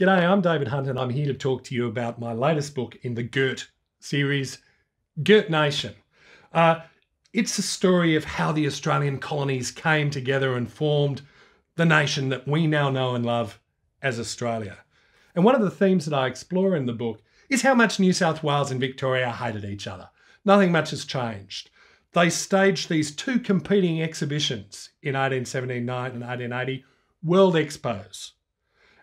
G'day, I'm David Hunt and I'm here to talk to you about my latest book in the Girt series, Girt Nation. It's a story of how the Australian colonies came together and formed the nation that we now know and love as Australia. And one of the themes that I explore in the book is how much New South Wales and Victoria hated each other. Nothing much has changed. They staged these two competing exhibitions in 1879 and 1880, World Expos.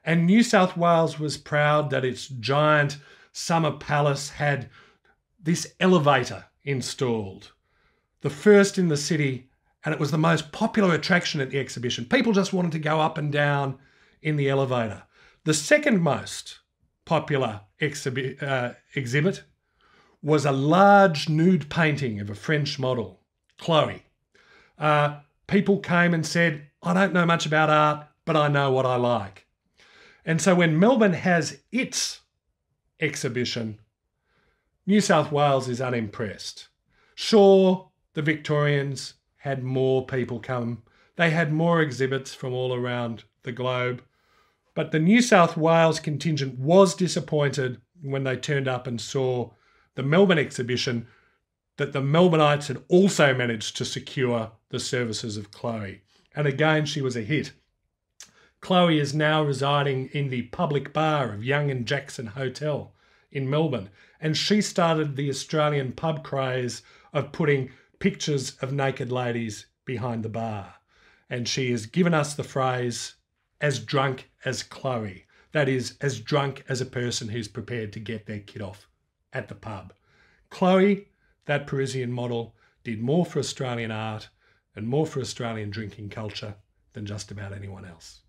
And New South Wales was proud that its giant summer palace had this elevator installed, the first in the city, and it was the most popular attraction at the exhibition. People just wanted to go up and down in the elevator. The second most popular exhibit was a large nude painting of a French model, Chloe. People came and said, "I don't know much about art, but I know what I like." And so when Melbourne has its exhibition, New South Wales is unimpressed. Sure, the Victorians had more people come. They had more exhibits from all around the globe. But the New South Wales contingent was disappointed when they turned up and saw the Melbourne exhibition that the Melbourneites had also managed to secure the services of Chloe. And again, she was a hit. Chloe is now residing in the public bar of Young and Jackson Hotel in Melbourne, and she started the Australian pub craze of putting pictures of naked ladies behind the bar. And she has given us the phrase, "as drunk as Chloe." That is, as drunk as a person who's prepared to get their kid off at the pub. Chloe, that Parisian model, did more for Australian art and more for Australian drinking culture than just about anyone else.